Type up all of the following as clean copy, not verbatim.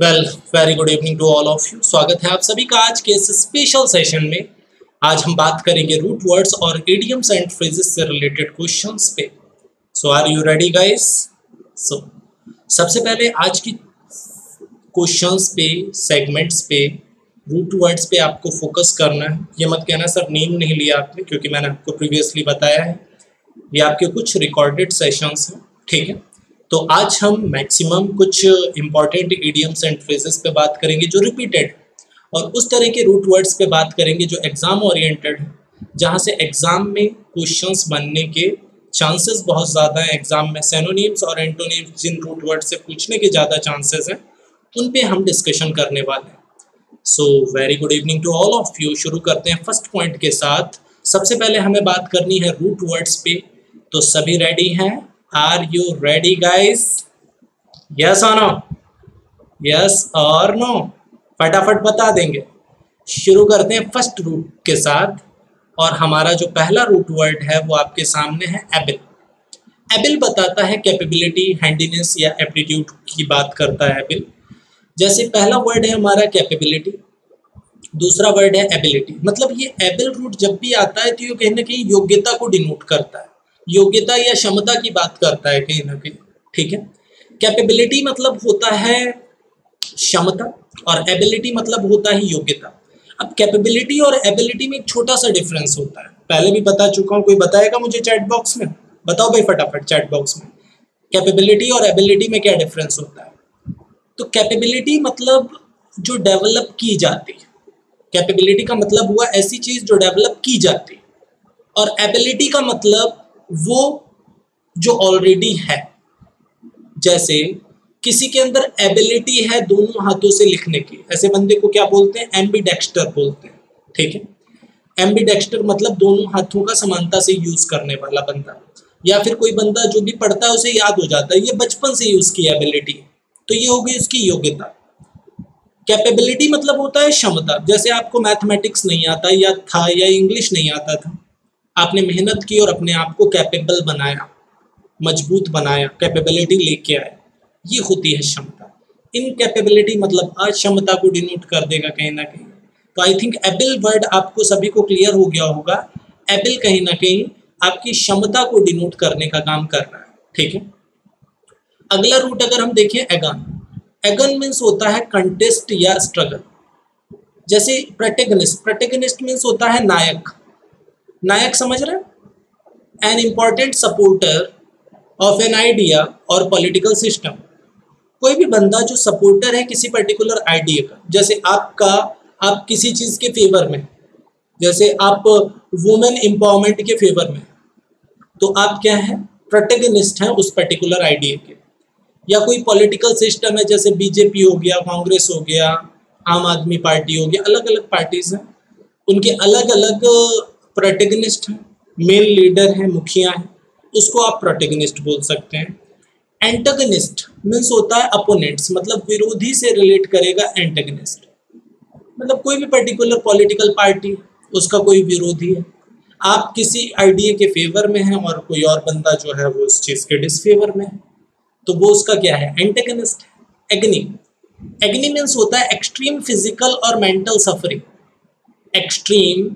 Well very good evening to all of you. स्वागत है आप सभी का आज के इस स्पेशल सेशन में। आज हम बात करेंगे रूट वर्ड्स और इडियम्स एंड फ्रेजेस से रिलेटेड क्वेश्चंस पे। So are you ready guys? So सबसे पहले आज की क्वेश्चंस पे, सेगमेंट्स पे, रूट वर्ड्स पे आपको फोकस करना है। ये मत कहना सर नेम नहीं लिया आपने, क्योंकि मैंने आपको प्रीवियसली बताया है ये आपके कुछ रिकॉर्डेड सेशंस हैं, ठीक है। तो आज हम मैक्सिमम कुछ इम्पॉर्टेंट इडियम्स एंड फ्रेजेस पे बात करेंगे जो रिपीटेड और उस तरह के रूट वर्ड्स पे बात करेंगे जो एग्ज़ाम ओरिएंटेड है, जहाँ से एग्ज़ाम में क्वेश्चंस बनने के चांसेस बहुत ज़्यादा हैं। एग्ज़ाम में सिनोनिम्स और एंटोनिम्स, जिन रूट वर्ड से पूछने के ज़्यादा चांसेस हैं, उन पे हम डिस्कशन करने वाले हैं। So very good evening to all of you. शुरू करते हैं फर्स्ट पॉइंट के साथ। सबसे पहले हमें बात करनी है रूट वर्ड्स पे। तो सभी रेडी हैं? Are you ready guys? Yes or no? Yes or no? फटाफट बता देंगे। शुरू करते हैं फर्स्ट रूट के साथ और हमारा जो पहला रूट वर्ड है वो आपके सामने है एबल। एबल बताता है कैपेबिलिटी, हैंडीनेस या एप्टीट्यूड की बात करता है एबल। जैसे पहला वर्ड है हमारा कैपेबिलिटी, दूसरा वर्ड है एबिलिटी। मतलब ये एबल रूट जब भी आता है तो ये कहीं ना कहीं योग्यता को डिनोट करता है, योग्यता या क्षमता की बात करता है कहीं ना कहीं, ठीक है। कैपेबिलिटी मतलब होता है क्षमता और एबिलिटी मतलब होता है योग्यता। अब कैपेबिलिटी और एबिलिटी में एक छोटा सा डिफरेंस होता है, पहले भी बता चुका हूँ। कोई बताएगा मुझे चैट बॉक्स में? बताओ भाई फटाफट चैट बॉक्स में, कैपेबिलिटी और एबिलिटी में क्या डिफरेंस होता है। तो कैपेबिलिटी मतलब जो डेवलप की जाती है, कैपेबिलिटी का मतलब हुआ ऐसी चीज़ जो डेवलप की जाती है, और एबिलिटी का मतलब वो जो ऑलरेडी है। जैसे किसी के अंदर एबिलिटी है दोनों हाथों से लिखने की, ऐसे बंदे को क्या बोलते हैं? एम्बिडेक्स्टर बोलते हैं, ठीक है। एम्बिडेक्स्टर मतलब दोनों हाथों का समानता से यूज करने वाला बंदा, या फिर कोई बंदा जो भी पढ़ता है उसे याद हो जाता है, ये बचपन से ही उसकी एबिलिटी। तो ये हो गई उसकी योग्यता। कैपेबिलिटी मतलब होता है क्षमता। जैसे आपको मैथमेटिक्स नहीं आता या था, या इंग्लिश नहीं आता था, आपने मेहनत की और अपने आप को कैपेबल बनाया, मजबूत बनाया, कैपेबिलिटी लेके आए, ये होती है क्षमता। इन कैपेबिलिटी मतलब आज क्षमता को डिनोट कर देगा कहीं ना कहीं। तो आई थिंक एबल वर्ड आपको सभी को क्लियर हो गया होगा। एबल कहीं ना कहीं आपकी क्षमता को डिनोट करने का काम कर रहा है, ठीक है। अगला रूट अगर हम देखें एगन। एगन मीन्स होता है कंटेस्ट या स्ट्रगल। जैसे प्रोटैगनिस्ट, प्रोटैगनिस्ट मीन्स होता है नायक। नायक समझ रहे हैं? An important supporter of an idea और पॉलिटिकल सिस्टम। कोई भी बंदा जो सपोर्टर है किसी पर्टिकुलर आइडिया का। जैसे आपका, आप किसी चीज़ के फेवर में, जैसे आप वुमेन एम्पावरमेंट के फेवर में, तो आप क्या हैं? प्रोटैगनिस्ट हैं उस पर्टिकुलर आइडिया के। या कोई पॉलिटिकल सिस्टम है, जैसे बीजेपी हो गया, कांग्रेस हो गया, आम आदमी पार्टी हो गया, अलग अलग पार्टीज हैं, उनके अलग अलग प्रोटैगनिस्ट हैं, मेन लीडर हैं, मुखिया हैं, उसको आप प्रोटैगनिस्ट बोल सकते हैं। एंटागनिस्ट मीन्स होता है अपोनेंट्स, मतलब विरोधी से रिलेट करेगा एंटागनिस्ट। मतलब कोई भी पर्टिकुलर पॉलिटिकल पार्टी, उसका कोई विरोधी है, आप किसी आइडिया के फेवर में हैं और कोई और बंदा जो है वो उस चीज़ के डिसफेवर में है, तो वो उसका क्या है? एंटागनिस्ट है। एग्नी, एग्नी मीन्स होता है एक्सट्रीम फिजिकल और मेंटल सफरिंग। एक्सट्रीम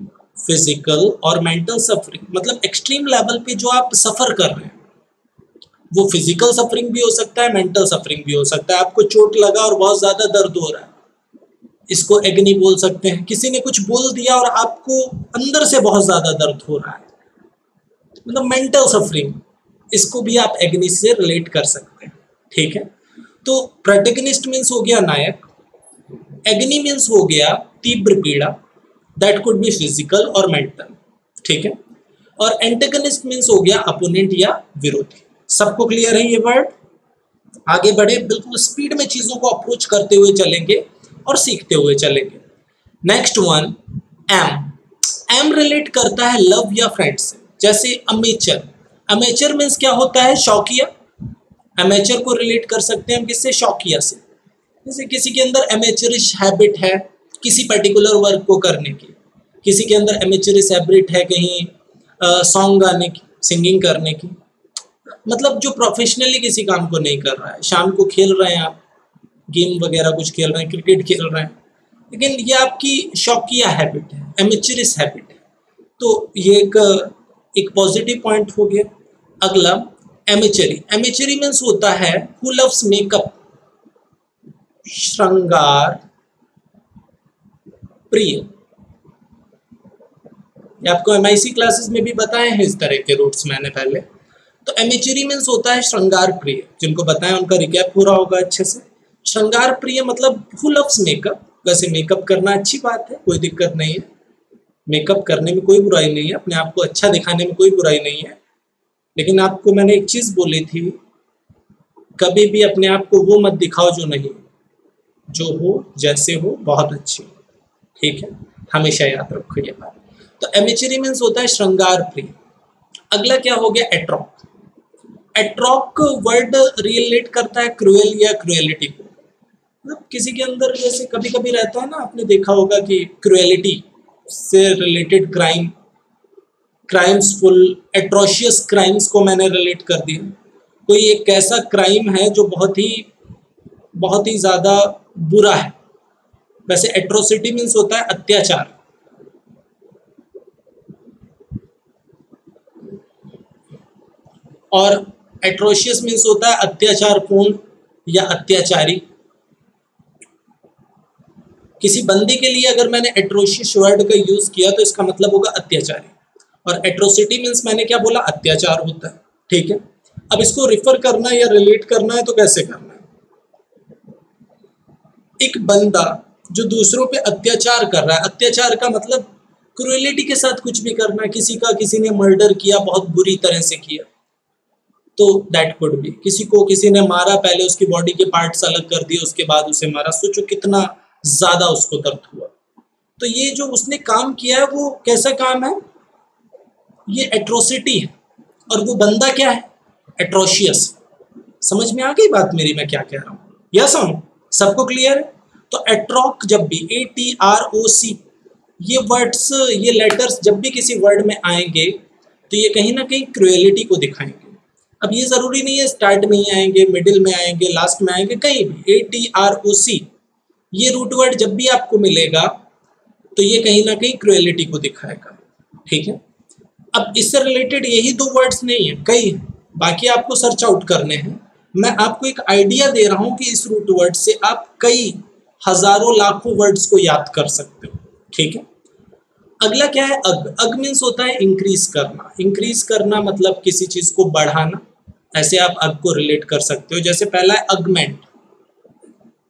फिजिकल और मेंटल सफरिंग मतलब एक्सट्रीम लेवल पे जो आप सफ़र कर रहे हैं, वो फिजिकल सफरिंग भी हो सकता है, मेंटल सफरिंग भी हो सकता है। आपको चोट लगा और बहुत ज़्यादा दर्द हो रहा है, इसको एग्नी बोल सकते हैं। किसी ने कुछ बोल दिया और आपको अंदर से बहुत ज़्यादा दर्द हो रहा है, मतलब मेंटल सफरिंग, इसको भी आप एग्नी से रिलेट कर सकते हैं, ठीक है। तो प्रोटैगनिस्ट मीन्स हो गया नायक, एग्नी मीन्स हो गया तीव्र पीड़ा, दैट कुड बी फिजिकल और मेंटल, ठीक है। और एंटेगनिस्ट मीन्स हो गया अपोनेंट या विरोधी। सबको क्लियर है ये वर्ड? आगे बढ़े, बिल्कुल स्पीड में चीज़ों को अप्रोच करते हुए चलेंगे और सीखते हुए चलेंगे। Next one M. M relate करता है लव या फ्रेंड्स से। जैसे अमेचर, अमेचर मीन्स क्या होता है? शौकिया। अमेचर को रिलेट कर सकते हैं हम किससे? शौकिया से। जैसे किसी के अंदर अमेचरिश हैबिट है किसी पर्टिकुलर वर्क को करने की, किसी के अंदर एमेचरिस हैबिट है कहीं सॉन्ग गाने की, सिंगिंग करने की, मतलब जो प्रोफेशनली किसी काम को नहीं कर रहा है। शाम को खेल रहे हैं आप, गेम वगैरह कुछ खेल रहे हैं, क्रिकेट खेल रहे हैं, लेकिन ये आपकी शौकिया हैबिट है, एमेचरिस हैबिट है। तो ये एक पॉजिटिव पॉइंट हो गया। अगला एमेचरी, एमेचरी मीन्स होता है हु लव्स मेकअप, श्रृंगार प्रिय। आपको MIC क्लासेस में भी बताए हैं इस तरह के रूट्स मैंने पहले। तो एमेचरी मीन्स होता है श्रृंगार प्रिय, जिनको बताया उनका रिकैप पूरा होगा अच्छे से। श्रृंगार प्रिय मतलब हु लव्स मेकअप, वैसे मेकअप करना अच्छी बात है, कोई दिक्कत नहीं है, मेकअप करने में कोई बुराई नहीं है, अपने आप को अच्छा दिखाने में कोई बुराई नहीं है। लेकिन आपको मैंने एक चीज़ बोली थी, कभी भी अपने आप को वो मत दिखाओ जो नहीं, जो हो जैसे हो बहुत अच्छी, ठीक है, हमेशा याद रखो ये बात। तो एमेचरी मीन्स होता है श्रृंगार प्रिय। अगला क्या हो गया, एट्रॉक। एट्रॉक वर्ड रिलेट करता है क्रूएल या क्रूएलिटी को। मतलब किसी के अंदर जैसे कभी कभी रहता है ना, आपने देखा होगा कि क्रूएलिटी से related crimes full atrocious crimes को मैंने रिलेट कर दिया। कोई एक ऐसा क्राइम है जो बहुत ही ज़्यादा बुरा है। वैसे एट्रोसिटी मीन्स होता है अत्याचार, और एट्रोशियस मीन्स होता है अत्याचारपूर्ण या अत्याचारी। किसी बंदी के लिए अगर मैंने एट्रोशियस वर्ड का यूज किया तो इसका मतलब होगा अत्याचारी, और एट्रोसिटी मीन्स मैंने क्या बोला, अत्याचार होता है, ठीक है। अब इसको रिफर करना है या रिलेट करना है तो कैसे करना है। एक बंदा जो दूसरों पे अत्याचार कर रहा है, अत्याचार का मतलब क्रूएलिटी के साथ कुछ भी करना है, किसी ने मर्डर किया, बहुत बुरी तरह से किया, तो दैट कुड बी, किसी ने मारा, पहले उसकी बॉडी के पार्ट्स अलग कर दिए, उसके बाद उसे मारा, सोचो कितना ज्यादा उसको दर्द हुआ। तो ये जो उसने काम किया है वो कैसा काम है, ये एट्रोसिटी है, और वो बंदा क्या है, एट्रोशियस। समझ में आ गई बात मेरी, मैं क्या कह रहा हूँ, यस हम सबको क्लियर है। तो एट्रॉक जब भी, ATROC, ये वर्ड्स, ये लेटर्स जब भी किसी वर्ड में आएंगे तो ये कहीं ना कहीं क्रूएलिटी को दिखाएंगे। अब ये ज़रूरी नहीं है स्टार्ट में ही आएंगे, मिडिल में आएंगे, लास्ट में आएंगे, कहीं भी। ATROC ये रूट वर्ड जब भी आपको मिलेगा तो ये कहीं ना कहीं क्रूएलिटी को दिखाएगा, ठीक है। अब इससे रिलेटेड यही दो वर्ड्स नहीं है, कई है, बाकी आपको सर्च आउट करने हैं। मैं आपको एक आइडिया दे रहा हूँ कि इस रूट वर्ड से आप कई हजारों लाखों वर्ड्स को याद कर सकते हो, ठीक है। अगला क्या है, अग। अग मीन्स होता है इंक्रीज करना। इंक्रीज करना मतलब किसी चीज़ को बढ़ाना, ऐसे आप अग को रिलेट कर सकते हो। जैसे पहला है अगमेंट।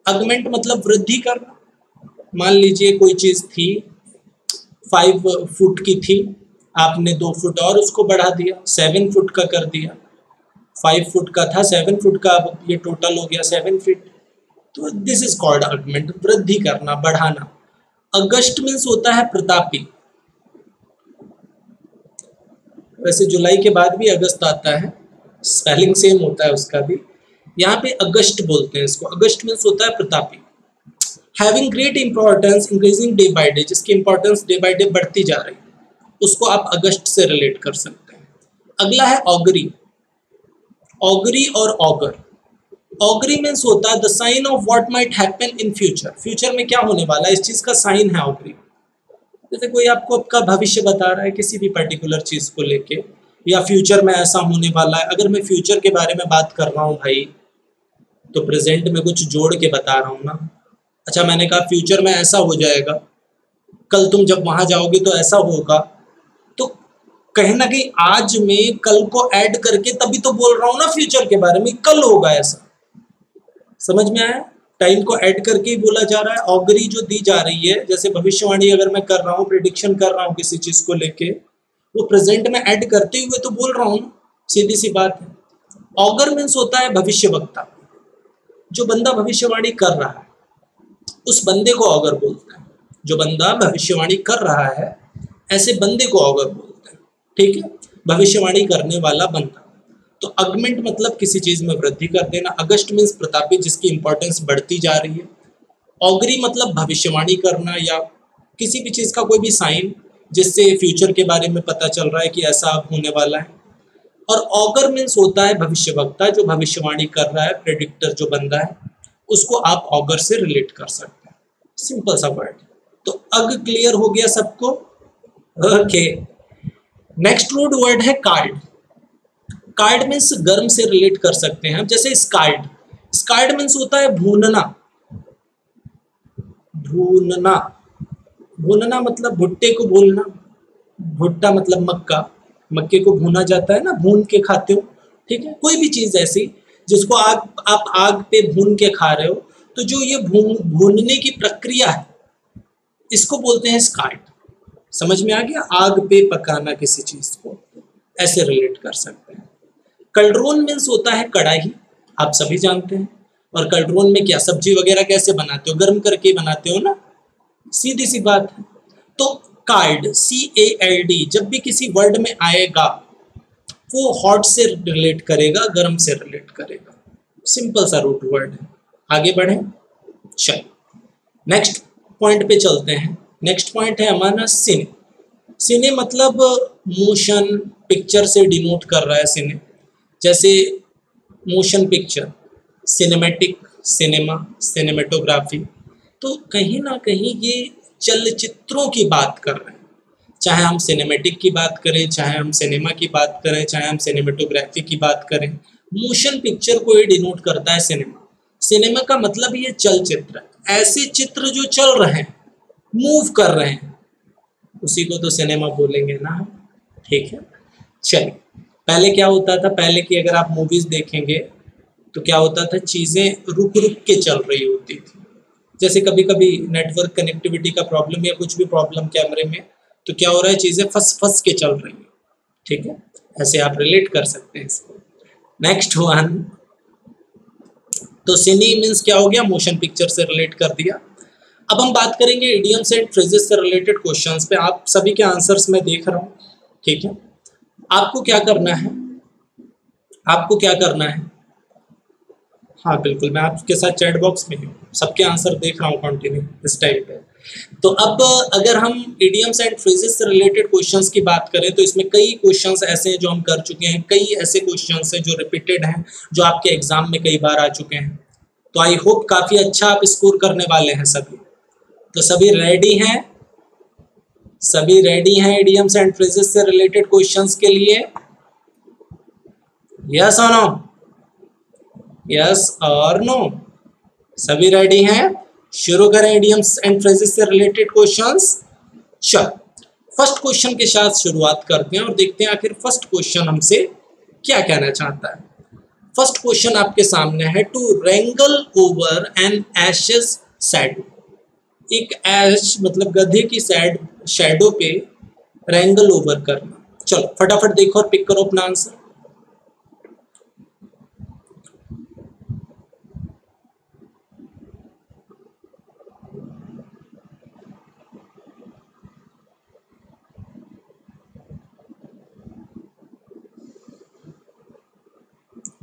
अगमेंट मतलब वृद्धि करना। मान लीजिए कोई चीज़ थी 5 फुट की थी, आपने 2 फुट और उसको बढ़ा दिया, 7 फुट का कर दिया। 5 फुट का था, 7 फुट का, अब ये टोटल हो गया 7 फीट। तो दिस इज कॉल्ड अगमेंट, वृद्धि करना, बढ़ाना। अगस्त मीन्स होता है प्रतापी। वैसे जुलाई के बाद भी अगस्त आता है, स्पेलिंग सेम होता है उसका भी, यहाँ पे अगस्त बोलते हैं इसको। अगस्त मीन्स होता है प्रतापी। Having great importance, increasing day by day, जिसकी इंपॉर्टेंस डे बाई डे बढ़ती जा रही है, उसको आप अगस्त से रिलेट कर सकते हैं। अगला है ऑगरी। ऑगरी और ऑगर। ऑगरी मीन्स होता है the sign of what might happen in future, future में क्या होने वाला है इस चीज़ का साइन है ऑगरी। जैसे कोई आपको आपका भविष्य बता रहा है किसी भी पर्टिकुलर चीज़ को लेके, या फ्यूचर में ऐसा होने वाला है। अगर मैं फ्यूचर के बारे में बात कर रहा हूँ भाई, तो प्रेजेंट में कुछ जोड़ के बता रहा हूँ ना। अच्छा, मैंने कहा फ्यूचर में ऐसा हो जाएगा, कल तुम जब वहाँ जाओगे तो ऐसा होगा, तो कहीं ना कहीं आज में कल को ऐड करके तभी तो बोल रहा हूँ ना फ्यूचर के बारे में, कल होगा ऐसा। समझ में आया, टाइम को ऐड करके ही बोला जा रहा है। ऑगरी जो दी जा रही है, जैसे भविष्यवाणी अगर मैं कर रहा हूँ, प्रेडिक्शन कर रहा हूँ किसी चीज़ को लेके, वो प्रेजेंट में ऐड करते हुए तो बोल रहा हूँ, सीधी सी बात है। ऑगर मीन्स होता है भविष्यवक्ता, जो बंदा भविष्यवाणी कर रहा है उस बंदे को ऑगर बोलते हैं। जो बंदा भविष्यवाणी कर रहा है ऐसे बंदे को ऑगर बोलते हैं, ठीक है, भविष्यवाणी करने वाला बंदा। तो अगमेंट मतलब किसी चीज़ में वृद्धि कर देना। अगस्त मीन्स प्रतापी, जिसकी इंपॉर्टेंस बढ़ती जा रही है। ऑगरी मतलब भविष्यवाणी करना, या किसी भी चीज़ का कोई भी साइन जिससे फ्यूचर के बारे में पता चल रहा है कि ऐसा अब होने वाला है। और ऑगर मीन्स होता है भविष्यवक्ता, जो भविष्यवाणी कर रहा है, प्रेडिक्टर जो बंदा है, उसको आप ऑगर से रिलेट कर सकते हैं। सिंपल सा वर्ड। तो अग क्लियर हो गया सबको। ओके, नेक्स्ट रूट वर्ड है कार्ड। कार्ड मीन्स गर्म से रिलेट कर सकते हैं। जैसे स्कार्ड, स्कार्ड मीन्स होता है भूनना। भूनना, भूनना मतलब भुट्टे को भूनना। भुट्टा मतलब मक्का, मक्के को भूना जाता है ना, भून के खाते हो, ठीक है। कोई भी चीज़ ऐसी जिसको आप आग पे भून के खा रहे हो, तो जो ये भूनने की प्रक्रिया है इसको बोलते हैं स्कार्ड। समझ में आ गया? आग पे पकाना किसी चीज़ को, ऐसे रिलेट कर सकते हैं। कल्ड्रोन मीन्स होता है कढ़ाई, आप सभी जानते हैं। और कल्ड्रोन में क्या सब्जी वगैरह कैसे बनाते हो, गर्म करके बनाते हो ना, सीधी सी बात है। तो कार्ड, CALD, जब भी किसी वर्ड में आएगा वो हॉट से रिलेट करेगा, गर्म से रिलेट करेगा। सिंपल सा रूट वर्ड है। आगे बढ़े, चल नेक्स्ट पॉइंट पे चलते हैं। नेक्स्ट पॉइंट है हमारा सिने। सिने मतलब मोशन पिक्चर से डिनोट कर रहा है सिने। जैसे motion picture, cinematic, cinema, cinematography. तो कहीं ना कहीं ये चलचित्रों की बात कर रहे हैं। चाहे हम सिनेमैटिक की बात करें, चाहे हम सिनेमा की बात करें, चाहे हम सिनेमेटोग्राफी की बात करें, मोशन पिक्चर को ये डिनोट करता है सिनेमा। सिनेमा का मतलब ये चलचित्र, ऐसे चित्र जो चल रहे हैं, मूव कर रहे हैं, उसी को तो सिनेमा बोलेंगे ना, ठीक है। चलिए, पहले क्या होता था, पहले की अगर आप मूवीज़ देखेंगे तो क्या होता था, चीज़ें रुक रुक के चल रही होती थी। जैसे कभी कभी नेटवर्क कनेक्टिविटी का प्रॉब्लम या कुछ भी प्रॉब्लम कैमरे में, तो क्या हो रहा है, चीज़ें फंस फंस के चल रही हैं, ठीक है। ऐसे आप रिलेट कर सकते हैं इसको। नेक्स्ट वन, तो सिने मीन्स क्या हो गया, मोशन पिक्चर से रिलेट कर दिया। अब हम बात करेंगे इडियम्स एंड फ्रेजेस से रिलेटेड क्वेश्चंस पे। आप सभी के आंसर्स मैं देख रहा हूँ, ठीक है। आपको क्या करना है, आपको क्या करना है, हाँ बिल्कुल, मैं आपके साथ चैट बॉक्स में हूँ, सबके आंसर देख रहा हूँ कंटिन्यू इस टाइम पे। तो अब अगर हम इडियम्स एंड फ्रेजेस से रिलेटेड क्वेश्चंस की बात करें, तो इसमें कई क्वेश्चंस ऐसे हैं जो हम कर चुके हैं, कई ऐसे क्वेश्चंस हैं जो रिपीटेड हैं, जो आपके एग्जाम में कई बार आ चुके हैं। तो आई होप काफ़ी अच्छा आप स्कोर करने वाले हैं सभी। तो सभी रेडी हैं, सभी रेडी हैं इडियम्स एंड फ्रेजेस से रिलेटेड क्वेश्चंस के लिए? यस और नो, यस और नो, सभी रेडी हैं? शुरू करें इडियम्स एंड फ्रेजेस से रिलेटेड क्वेश्चंस। चलो, फर्स्ट क्वेश्चन के साथ शुरुआत करते हैं और देखते हैं आखिर फर्स्ट क्वेश्चन हमसे क्या कहना चाहता है। फर्स्ट क्वेश्चन आपके सामने है, to wrangle over an ass's shadow. एक ऐश मतलब गधे की शैडो पे रेंगल ओवर करना। चलो फटाफट देखो और पिक करो अपना आंसर।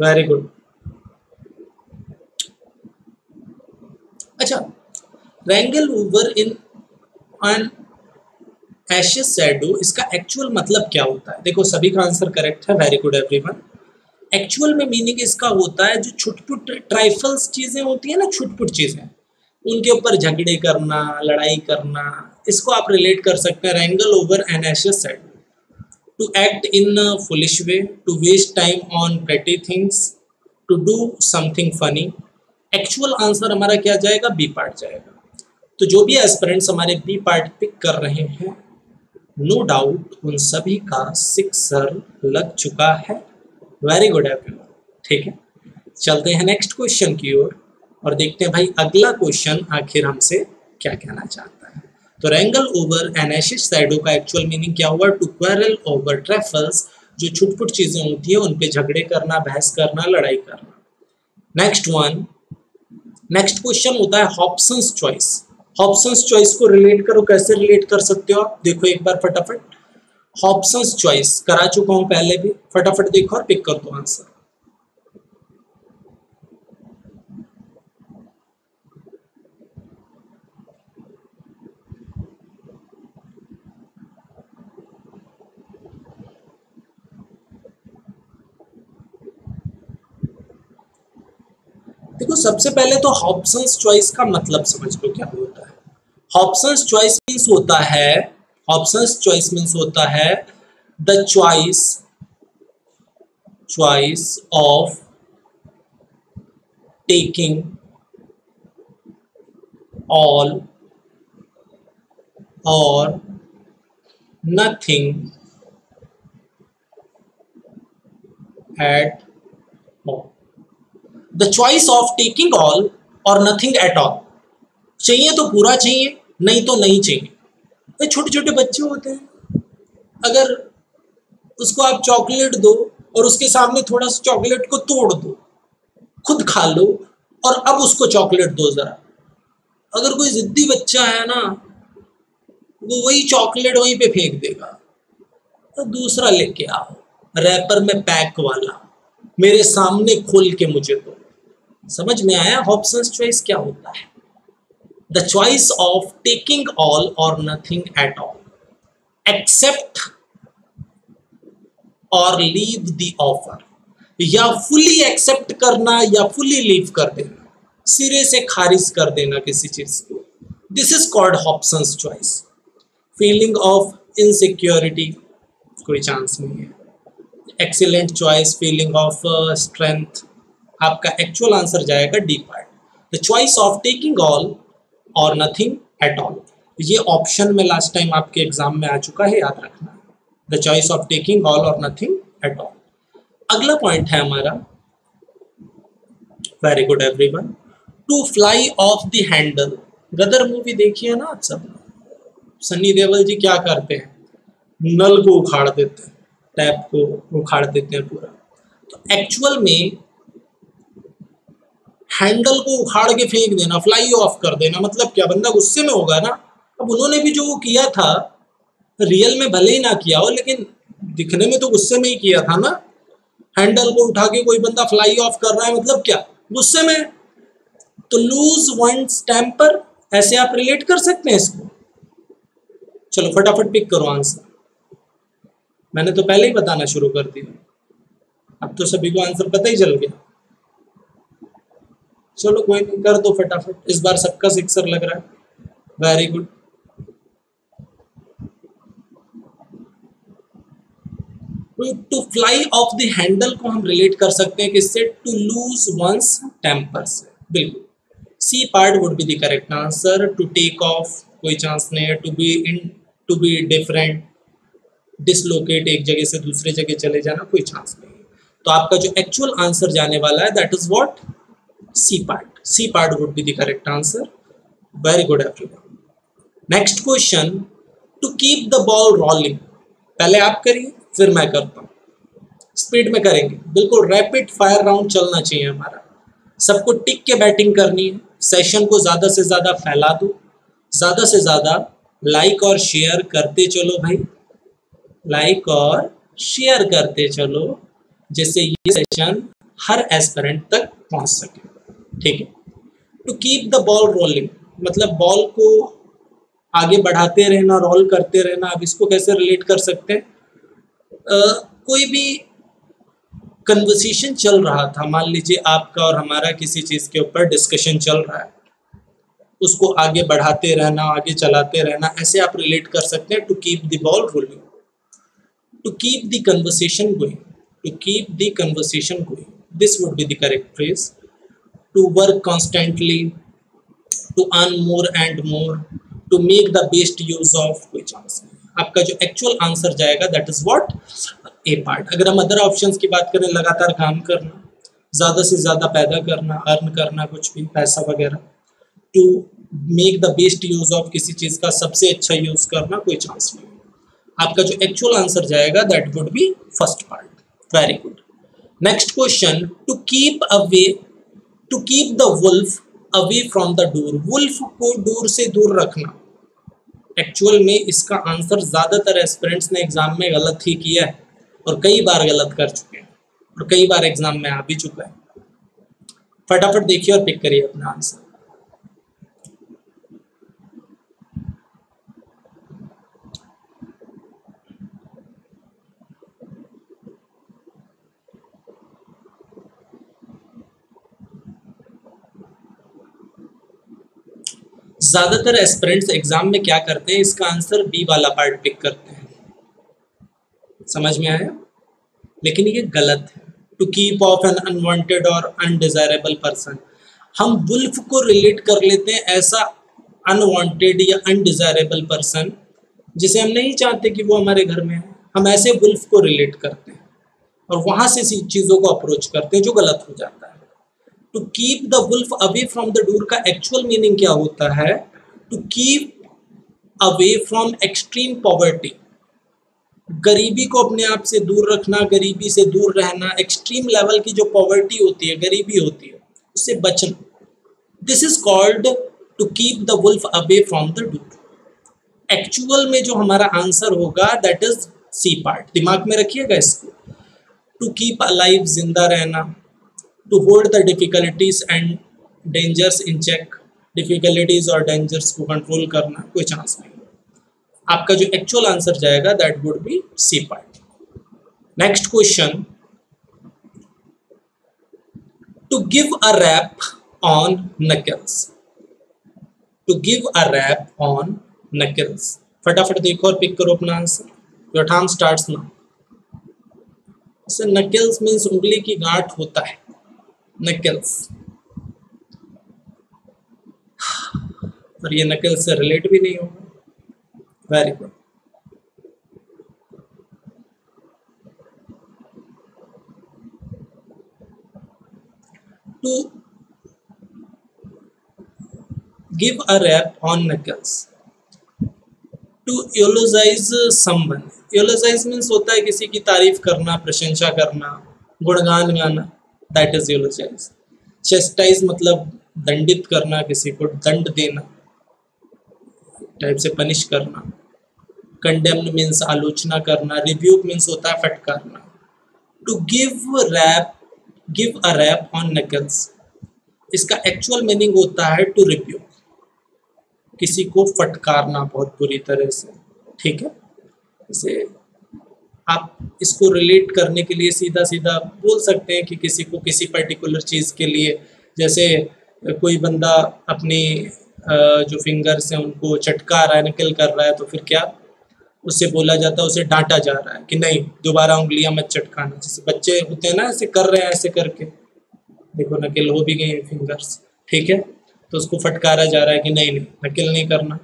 Very good. अच्छा, wrangle over in on ass's shadow, इसका एक्चुअल मतलब क्या होता है? देखो सभी का आंसर करेक्ट है, वेरी गुड एवरीवन। एक्चुअल में मीनिंग इसका होता है जो छुटपुट ट्राइफल्स चीज़ें होती है ना, छुटपुट चीज़ें, उनके ऊपर झगड़े करना, लड़ाई करना, इसको आप रिलेट कर सकते हैं wrangle over an ass's shadow. To act in a foolish way, to waste time on petty things, to do something funny। Actual answer हमारा क्या जाएगा, बी पार्ट जाएगा। तो जो भी एस्पिरेंट्स हमारे बी पार्ट पिक कर रहे हैं, नो डाउट उन सभी का सिक्सर लग चुका है। वेरी गुड एवरीवन, ठीक है। चलते हैं नेक्स्ट क्वेश्चन की ओर और देखते हैं भाई अगला क्वेश्चन आखिर हमसे क्या कहना चाहता है। तो wrangle over an ass's shadow का एक्चुअल मीनिंग क्या हुआ, टू क्वेरल ओवर ट्रैफल्स, जो छुटपुट चीज़ें होती है उन पे झगड़े करना, बहस करना, लड़ाई करना। नेक्स्ट वन, नेक्स्ट क्वेश्चन होता है हॉब्सन्स चॉइस। हॉब्सन्स चॉइस को रिलेट करो, कैसे रिलेट कर सकते हो आप, देखो एक बार फटाफट। हॉब्सन्स चॉइस करा चुका हूँ पहले भी, फटाफट देखो और पिक कर दो आंसर। देखो सबसे पहले तो हॉब्सन्स चॉइस का मतलब समझ लो क्या होता है। हॉब्सन्स चॉइस मीन्स होता है, हॉब्सन्स चॉइस मीन्स होता है the choice of taking all और nothing at all, the choice of taking all or nothing at all। चाहिए तो पूरा चाहिए, नहीं तो नहीं चाहिए। ये छोटे छोटे बच्चे होते हैं, अगर उसको आप चॉकलेट दो और उसके सामने थोड़ा सा चॉकलेट को तोड़ दो, खुद खा लो और अब उसको चॉकलेट दो जरा, अगर कोई जिद्दी बच्चा है ना वो वही चॉकलेट वहीं पे फेंक देगा। तो दूसरा लेके आओ रैपर में पैक वाला, मेरे सामने खोल के मुझे दो। समझ में आया हॉब्सन्स चॉइस क्या होता है? The choice of taking all और नथिंग एट ऑल, एक्सेप्ट और लीव द ऑफर, या फुली एक्सेप्ट करना या फुली लीव कर देना, सिरे से खारिज कर देना किसी चीज को। This is called Hobson's choice. Feeling of insecurity, कोई चांस नहीं है। Excellent choice, feeling of strength, आपका एक्चुअल आंसर जाएगा D part. The choice of taking all और नथिंग एट ऑल, ये ऑप्शन में लास्ट टाइम आपके एग्जाम में आ चुका है, याद रखना। The choice of taking all और नथिंग एट ऑल। अगला पॉइंट है हमारा, very good everyone, to fly off the handle. Gadar movie देखिए ना आप सब, सनी देओल जी क्या करते हैं, नल को उखाड़ देते हैं, टैप को उखाड़ देते हैं पूरा। तो एक्चुअल में हैंडल को उखाड़ के फेंक देना, फ्लाई ऑफ कर देना, मतलब क्या, बंदा गुस्से में होगा ना। अब उन्होंने भी जो वो किया था रियल में भले ही ना किया हो, लेकिन दिखने में तो गुस्से में ही किया था ना। हैंडल को उठा के कोई बंदा फ्लाई ऑफ कर रहा है, मतलब क्या, गुस्से में। तो लूज वन्स टेम्पर, ऐसे आप रिलेट कर सकते हैं इसको। चलो फटाफट पिक करो आंसर, मैंने तो पहले ही बताना शुरू कर दिया, अब तो सभी को आंसर पता ही चल गया। चलो कोई नहीं, कर दो फटाफट, इस बार सबका सिक्सर लग रहा है। Very good, to fly off the handle को हम रिलेट कर सकते हैं किससे, टू लूज वंस टेम्पर से, बिल्कुल। C part would be the correct answer. To take off, कोई चांस नहीं है। टू बी डिफरेंट, डिसलोकेट, एक जगह से दूसरे जगह चले जाना, कोई चांस नहीं। तो आपका जो एक्चुअल आंसर जाने वाला है that is what, C part. C part would be the correct answer. Very good everyone. Next question, to keep the ball rolling. पहले आप करिए फिर मैं करता हूँ, स्पीड में करेंगे, बिल्कुल रैपिड फायर राउंड चलना चाहिए हमारा। सबको टिक के बैटिंग करनी है। सेशन को ज़्यादा से ज़्यादा फैला दो, ज़्यादा से ज़्यादा लाइक और शेयर करते चलो भाई, लाइक और शेयर करते चलो, जिससे ये सेशन हर एस्पिरेंट तक पहुंच सके, ठीक है। To keep the ball rolling मतलब बॉल को आगे बढ़ाते रहना, रोल करते रहना। आप इसको कैसे रिलेट कर सकते हैं, कोई भी कन्वर्सेशन चल रहा था, मान लीजिए आपका और हमारा किसी चीज़ के ऊपर डिस्कशन चल रहा है, उसको आगे बढ़ाते रहना, आगे चलाते रहना, ऐसे आप रिलेट कर सकते हैं to keep the ball rolling. To keep the conversation going, to keep the conversation going, this would be the correct phrase. To work constantly, to earn more and more, to make the best use of, कोई chance नहीं। आपका जो actual answer जाएगा that is what, A part। अगर हम other option की बात करें, लगातार काम करना, ज़्यादा से ज़्यादा पैदा करना, अर्न करना कुछ भी, पैसा वगैरह। To make the best use of, किसी चीज़ का सबसे अच्छा यूज करना, कोई चांस नहीं। आपका जो एक्चुअल आंसर जाएगा that would be first part. Very good. Next question, to keep the wolf away from the door. Wolf को डोर से दूर रखना। एक्चुअल में इसका आंसर ज़्यादातर एस्पिरेंट्स ने एग्जाम में गलत ही किया है और कई बार गलत कर चुके हैं और कई बार एग्जाम में आ भी चुका है। फटाफट देखिए और पिक करिए अपना आंसर। ज़्यादातर एस्पिरेंट्स एग्ज़ाम में क्या करते हैं, इसका आंसर बी वाला पार्ट पिक करते हैं। समझ में आया? लेकिन ये गलत है। To keep off an unwanted और अनडिज़ायरेबल पर्सन, हम वुल्फ को रिलेट कर लेते हैं ऐसा अनवांटेड या अनडिज़ायरेबल पर्सन जिसे हम नहीं चाहते कि वो हमारे घर में है, हम ऐसे वुल्फ को रिलेट करते हैं और वहाँ से चीज़ों को अप्रोच करते हैं, जो गलत हो जाता है। To keep the wolf away from the door का एक्चुअल मीनिंग क्या होता है? To keep away from extreme poverty, गरीबी को अपने आप से दूर रखना, गरीबी से दूर रहना, एक्सट्रीम लेवल की जो पॉवर्टी होती है, गरीबी होती है, उससे बचना। This is called to keep the wolf away from the door. Actual में जो हमारा आंसर होगा दैट इज सी पार्ट। दिमाग में रखिएगा इसको। टू कीप अलाइव, जिंदा रहना। To hold the difficulties and dangers in check, difficulties और डेंजर्स को कंट्रोल करना, कोई चांस नहीं। आपका जो एक्चुअल आंसर जाएगा that would be C part. Next question, to give a rap on knuckles. To give a rap on knuckles. फटाफट देखो और पिक करो अपना answer. Your time starts now. Knuckles means उंगली की गांठ होता है नकल्स, और ये नकल्स से रिलेट भी नहीं होगा। Very good. To give a rap on knuckles. To एलोजाइज someone. एलोजाइज means होता है किसी की तारीफ करना, प्रशंसा करना, गुणगान गाना, दैट इज एलोजाइज। चेस्टाइज मतलब दंडित करना, किसी को दंड देना, टाइप से पनिश करना। कंडेम्न मीन्स आलोचना करना। रिव्यूक मीन्स होता है फटकारना। To give a rap on knuckles, इसका एक्चुअल मीनिंग होता है टू रिव्यूक, किसी को फटकारना बहुत बुरी तरह से। ठीक है, इसे आप इसको रिलेट करने के लिए सीधा सीधा बोल सकते हैं कि किसी को किसी पर्टिकुलर चीज़ के लिए, जैसे कोई बंदा अपनी जो फिंगर्स हैं उनको चटका रहा है, नकल कर रहा है, तो फिर क्या उससे बोला जाता है, उसे डांटा जा रहा है कि नहीं दोबारा उंगलियां मत चटकाना। जैसे बच्चे होते हैं ना, ऐसे कर रहे हैं, ऐसे करके देखो नकल हो भी गई फिंगर्स। ठीक है, तो उसको फटकारा जा रहा है कि नहीं नहीं नकल नहीं करना,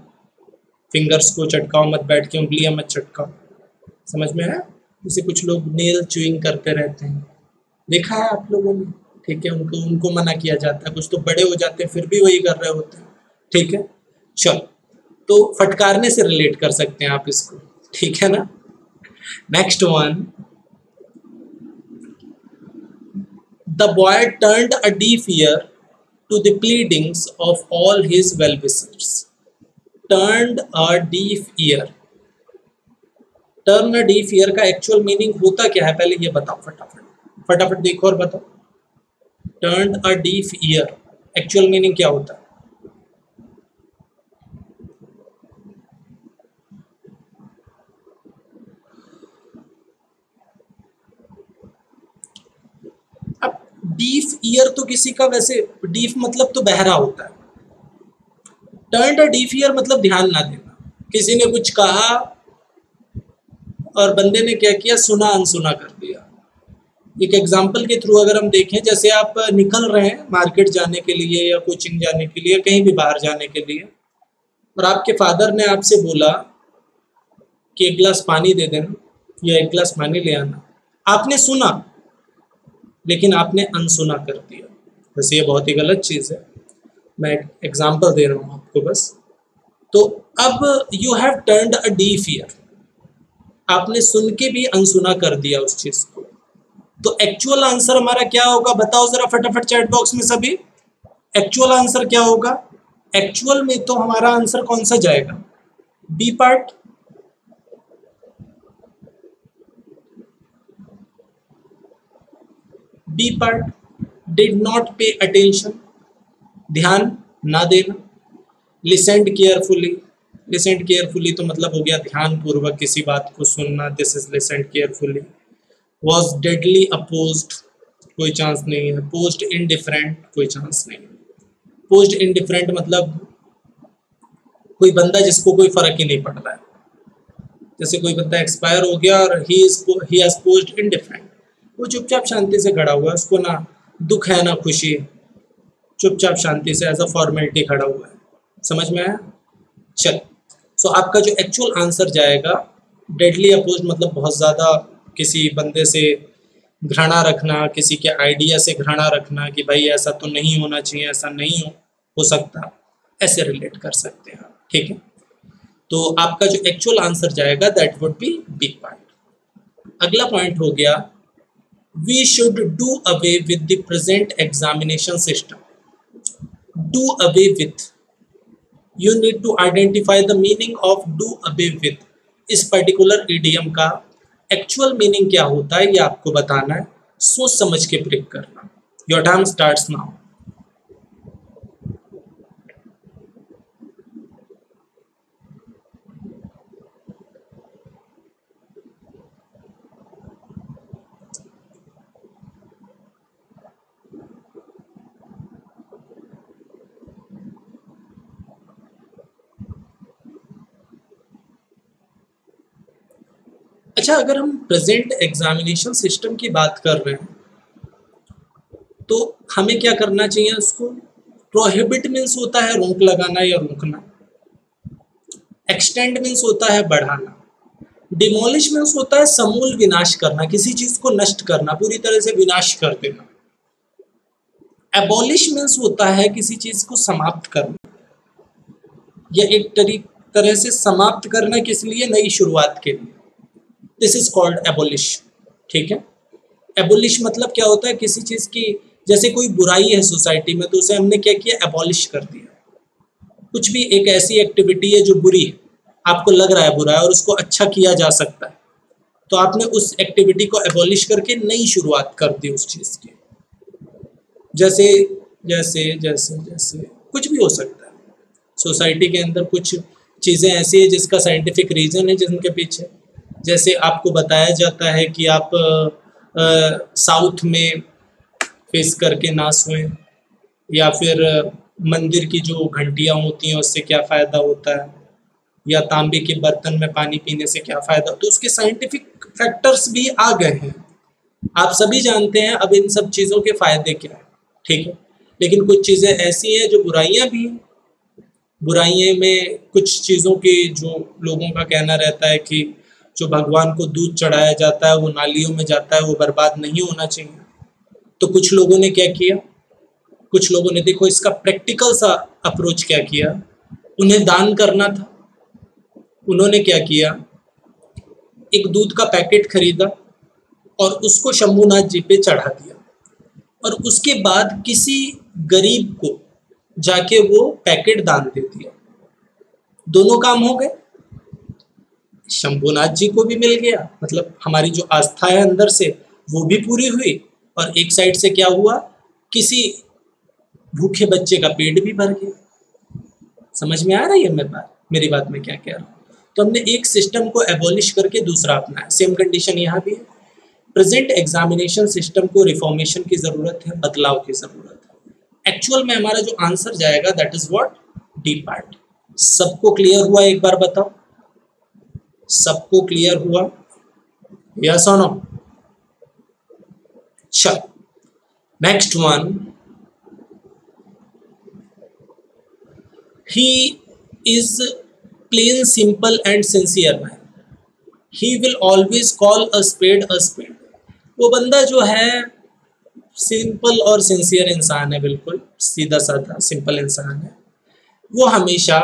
फिंगर्स को चटकाओ मत, बैठ के उंगलियाँ मत चटकाओ। समझ में आया? जैसे कुछ लोग नेल च्यूइंग करते रहते हैं, देखा है आप लोगों ने? ठीक है, उनको उनको मना किया जाता है। कुछ तो बड़े हो जाते हैं फिर भी वही कर रहे होते हैं। ठीक है, चलो तो फटकारने से रिलेट कर सकते हैं आप इसको। ठीक है ना। Next one, the boy turned a deaf ear to the pleadings of all his wellwishers. Turned a deaf ear. Turn a deaf ear का एक्चुअल मीनिंग होता क्या है पहले ये बताओ फटाफट। फटाफट देखो और बताओ। Turned a deaf ear actual meaning क्या होता है? डीफ ईयर तो किसी का, वैसे डीफ मतलब तो बहरा होता है, टर्न्ड अ डीफ ईयर मतलब ध्यान ना देना। किसी ने कुछ कहा और बंदे ने क्या किया, सुना अनसुना कर दिया। एक एग्जांपल के थ्रू अगर हम देखें, जैसे आप निकल रहे हैं मार्केट जाने के लिए या कोचिंग जाने के लिए, कहीं भी बाहर जाने के लिए, और आपके फादर ने आपसे बोला कि एक गिलास पानी दे देना या एक गिलास पानी ले आना। आपने सुना लेकिन आपने अनसुना कर दिया। वैसे ये बहुत ही गलत चीज़ है, मैं एक एग्जाम्पल दे रहा हूँ आपको बस। तो अब you have turned a deaf ear, आपने सुन के भी अनसुना कर दिया उस चीज़ को। तो एक्चुअल आंसर हमारा क्या होगा बताओ ज़रा फटाफट चैट बॉक्स में सभी। एक्चुअल आंसर क्या होगा? एक्चुअल में तो हमारा आंसर कौन सा जाएगा? B part. B part, did not pay attention, ध्यान ना देना। लिसेंड केयरफुली, लिसेंड केयरफुली तो मतलब हो गया ध्यान पूर्वक किसी बात को सुनना, this is listened carefully. Was deadly opposed, कोई चांस नहीं है। पोस्ट इनडिफरेंट, कोई चांस नहीं है। पोस्ट इनडिफरेंट मतलब कोई बंदा जिसको कोई फर्क ही नहीं पड़ रहा है, जैसे कोई बंदा एक्सपायर हो गया और ही हैज पोज्ड इंडिफरेंट, वो चुपचाप शांति से खड़ा हुआ है, उसको ना दुख है ना खुशी, चुपचाप शांति से एज अ फॉर्मेलिटी खड़ा हुआ है। समझ में आया? चल, सो आपका जो एक्चुअल आंसर जाएगा डेडली अपोज्ड मतलब बहुत ज़्यादा किसी बंदे से घृणा रखना, किसी के आइडिया से घृणा रखना कि भाई ऐसा तो नहीं होना चाहिए, ऐसा नहीं हो सकता, ऐसे रिलेट कर सकते हैं। ठीक है, तो आपका जो एक्चुअल आंसर जाएगा that would be B point. अगला पॉइंट हो गया we should do away with the present examination system. Do away with, you need to identify the meaning of do away with. इस पर्टिकुलर इडियम का actual meaning क्या होता है ये आपको बताना है, सोच समझ के पिक करना। Your time starts now. अच्छा, अगर हम प्रेजेंट एग्जामिनेशन सिस्टम की बात कर रहे हैं तो हमें क्या करना चाहिए उसको? प्रोहिबिट मीन्स होता है रोक लगाना या रोकना, एक्सटेंड मीन्स होता है बढ़ाना, डिमोलिश मीन्स होता है समूल विनाश करना, किसी चीज को नष्ट करना, पूरी तरह से विनाश कर देना। एबॉलिश मीन्स होता है किसी चीज को समाप्त करना या एक तरह से समाप्त करना, किस लिए? नई शुरुआत के लिए। This is called abolish. ठीक है, एबोलिश मतलब क्या होता है? किसी चीज़ की, जैसे कोई बुराई है सोसाइटी में तो उसे हमने क्या किया? एबोलिश कर दिया। कुछ भी एक ऐसी एक्टिविटी है जो बुरी है, आपको लग रहा है बुरा है और उसको अच्छा किया जा सकता है, तो आपने उस एक्टिविटी को एबोलिश करके नई शुरुआत कर दी उस चीज़ की। जैसे जैसे जैसे जैसे कुछ भी हो सकता है, सोसाइटी के अंदर कुछ चीज़ें ऐसी है जिसका साइंटिफिक रीज़न है जिनके पीछे, जैसे आपको बताया जाता है कि आप साउथ में फेस करके ना सोएं, या फिर मंदिर की जो घंटियाँ होती हैं उससे क्या फ़ायदा होता है, या तांबे के बर्तन में पानी पीने से क्या फ़ायदा, तो उसके साइंटिफिक फैक्टर्स भी आ गए हैं, आप सभी जानते हैं। अब इन सब चीज़ों के फ़ायदे क्या हैं? ठीक है, लेकिन कुछ चीज़ें ऐसी हैं जो बुराइयाँ भी हैं। बुराइयों में कुछ चीज़ों के, जो लोगों का कहना रहता है कि जो भगवान को दूध चढ़ाया जाता है वो नालियों में जाता है, वो बर्बाद नहीं होना चाहिए। तो कुछ लोगों ने क्या किया, कुछ लोगों ने देखो इसका प्रैक्टिकल सा अप्रोच क्या किया, उन्हें दान करना था, उन्होंने क्या किया, एक दूध का पैकेट खरीदा और उसको शंभूनाथ जी पे चढ़ा दिया, और उसके बाद किसी गरीब को जाके वो पैकेट दान दे दिया। दोनों काम हो गए, शंभूनाथ जी को भी मिल गया, मतलब हमारी जो आस्था है अंदर से वो भी पूरी हुई, और एक साइड से क्या हुआ, किसी भूखे बच्चे का पेट भी भर गया। समझ में आ रही है मेरी बात में क्या कह रहा हूँ? तो हमने एक सिस्टम को एबॉलिश करके दूसरा अपनाया। सेम कंडीशन यहाँ भी है, प्रेजेंट एग्जामिनेशन सिस्टम को रिफॉर्मेशन की ज़रूरत है, बदलाव की ज़रूरत है। एक्चुअल में हमारा जो आंसर जाएगा that is what, D part. सबको क्लियर हुआ? एक बार बताओ, सबको क्लियर हुआ? यस और नो? चल, next one, he is plain simple and sincere man, he will always call a spade a spade. वो बंदा जो है सिंपल और सिंसियर इंसान है, बिल्कुल सीधा साधा सिंपल इंसान है, वो हमेशा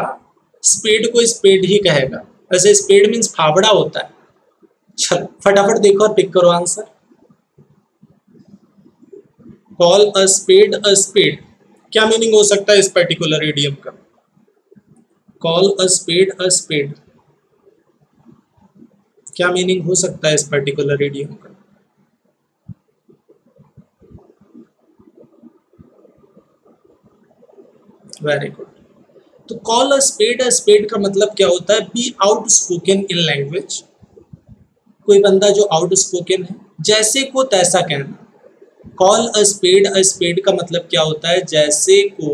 स्पेड को स्पेड ही कहेगा। वैसे स्पेड मीन्स फावड़ा होता है। चल फटाफट देखो और पिक करो आंसर। कॉल अ स्पेड क्या मीनिंग हो सकता है इस पर्टिकुलर इडियम का? कॉल अ स्पेड क्या मीनिंग हो सकता है इस पर्टिकुलर इडियम का? Very good. तो कॉल अ स्पेड का मतलब क्या होता है? Be outspoken in language. कोई बंदा जो आउट स्पोकन है, जैसे को तैसा कहना। कॉल अ स्पेड का मतलब क्या होता है? जैसे को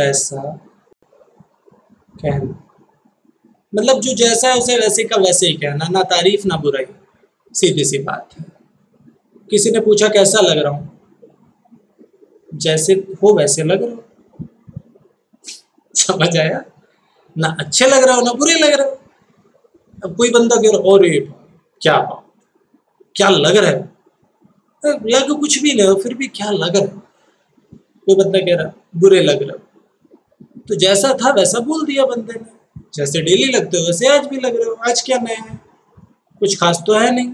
तैसा कहना, मतलब जो जैसा है उसे वैसे का वैसे ही कहना, ना तारीफ ना बुराई, सीधी सी बात है। किसी ने पूछा कैसा लग रहा हूं, जैसे हो वैसे लग रहा हो। समझ आया ना, अच्छे लग रहा हो ना बुरे लग रहा हो। अब कोई बंदा कह रहा और क्या बात, क्या लग रहा है, या तो कुछ भी नहीं हो फिर भी क्या लग रहा है। कोई बंदा कह रहा बुरे लग रहा हो, तो जैसा था वैसा बोल दिया बंदे ने, जैसे डेली लगते हो वैसे आज भी लग रहे हो, आज क्या नया है, कुछ खास तो है नहीं।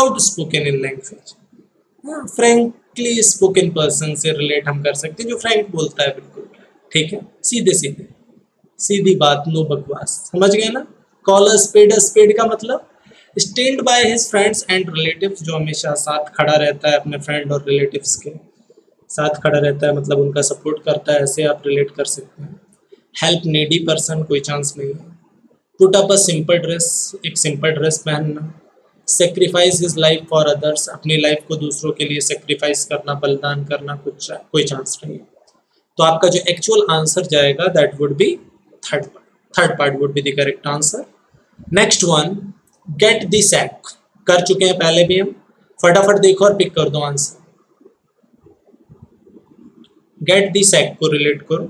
आउट स्पोकन इन लैंग्वेज, हाँ फ्रेंकली स्पोकन पर्सन से रिलेट हम कर सकते हैं, जो फ्रेंक बोलता है बिल्कुल ठीक है, सीधे सीधे, सीधी बात, नो बकवास। समझ गए ना। Call a spade a spade का मतलब stand by his friends and relatives, जो हमेशा साथ खड़ा रहता है अपने फ्रेंड और रिलेटिव्स के साथ खड़ा रहता है, मतलब उनका सपोर्ट करता है, ऐसे आप रिलेट कर सकते हैं। हेल्प नीडी पर्सन, कोई चांस नहीं है। Put up a simple dress, एक सिंपल ड्रेस पहनना। Sacrifice his life for others, अपनी लाइफ को दूसरों के लिए सेक्रीफाइस करना, बलिदान करना, कुछ कोई चांस नहीं है। तो आपका जो एक्चुअल आंसर जाएगा that would be third part, third part would be the correct answer. Next one, get the sack, कर चुके हैं पहले भी हम, फटाफट देखो और पिक कर दो आंसर। गेट द सैक को रिलेट करो,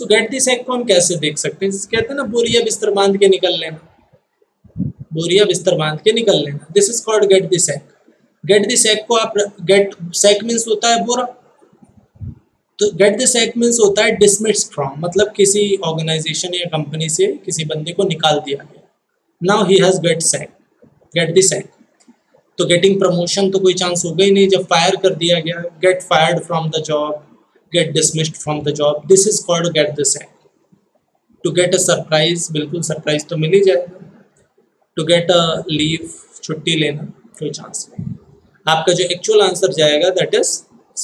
तो गेट दिस को हम कैसे देख सकते हैं, कहते हैं ना बोरिया बिस्तर बांध के निकल लेना, बोरिया बिस्तर बांध के निकल लेना, this is called get this sack. Get this sack को आप, गेट सैक मीन्स होता है बोरा, तो गेट दिस सैक मीन्स होता है डिसमिस फ्रॉम, मतलब किसी ऑर्गेनाइजेशन या कंपनी से किसी बंदे को निकाल दिया गया, now he has get sack, get this sack. तो गेटिंग प्रमोशन तो कोई चांस होगा ही नहीं, जब फायर कर दिया गया, get fired from the job, get dismissed from the job, this is called get the sack. To get a surprise, बिल्कुल सरप्राइज तो मिल ही जाएगा। To get a leave, छुट्टी लेना, कोई चांस नहीं। आपका जो एक्चुअल आंसर जाएगा that is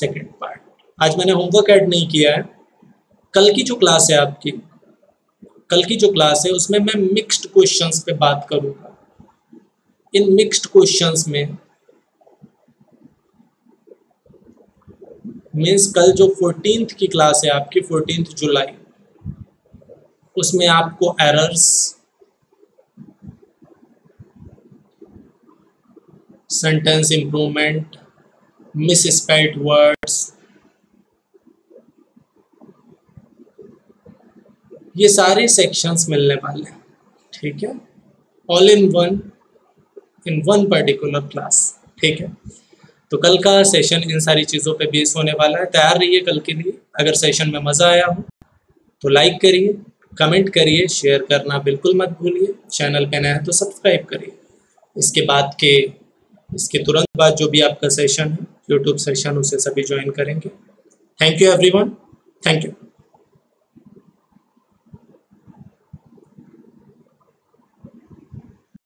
second part। आज मैंने होमवर्क ऐड नहीं किया है, कल की जो क्लास है आपकी, कल की जो क्लास है उसमें मैं मिक्स्ड क्वेश्चंस पे बात करूँगा। इन मिक्स्ड क्वेश्चंस में मीन्स कल जो 14th की क्लास है आपकी, 14 जुलाई, उसमें आपको errors, sentence improvement, misspelled words, ये सारे सेक्शंस मिलने वाले हैं, ठीक है, all in one particular class, ठीक है। तो कल का सेशन इन सारी चीज़ों पे बेस होने वाला है, तैयार रहिए कल के लिए। अगर सेशन में मज़ा आया हो तो लाइक करिए, कमेंट करिए, शेयर करना बिल्कुल मत भूलिए, चैनल पे नया है तो सब्सक्राइब करिए। इसके तुरंत बाद जो भी आपका सेशन है, यूट्यूब सेशन, उसे सभी ज्वाइन करेंगे। Thank you everyone, thank you.